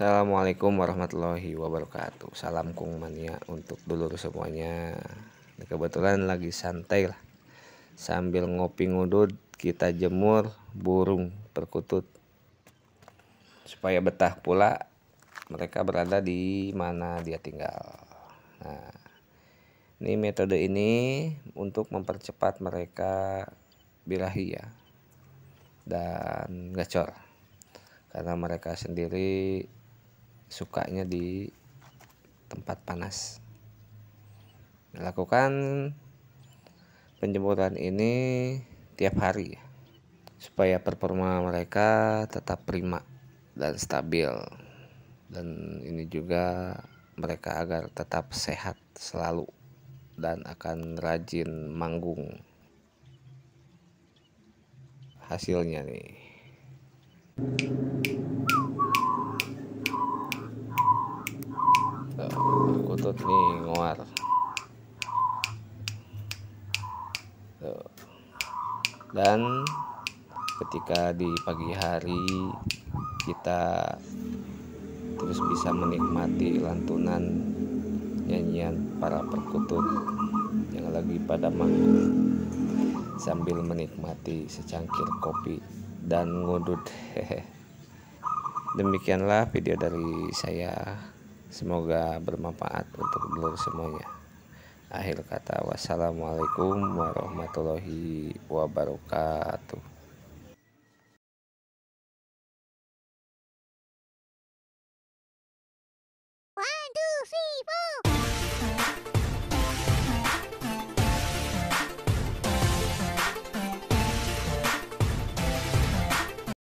Assalamualaikum warahmatullahi wabarakatuh. Salam Kungmania untuk dulur semuanya. Kebetulan lagi santai lah, sambil ngopi ngudud kita jemur burung perkutut supaya betah pula mereka berada di mana dia tinggal. Nah, ini metode ini untuk mempercepat mereka birahi ya dan gacor, karena mereka sendiri sukanya di tempat panas. Lakukan penjemuran ini tiap hari ya, supaya performa mereka tetap prima dan stabil, dan ini juga mereka agar tetap sehat selalu dan akan rajin manggung. Hasilnya nih, kutut nih ngoar. Dan ketika di pagi hari kita terus bisa menikmati lantunan nyanyian para perkutut yang lagi pada manggung sambil menikmati secangkir kopi dan ngudut. Demikianlah video dari saya, semoga bermanfaat untuk dulur semuanya. Akhir kata, wassalamualaikum warahmatullahi wabarakatuh. One, two, three, four.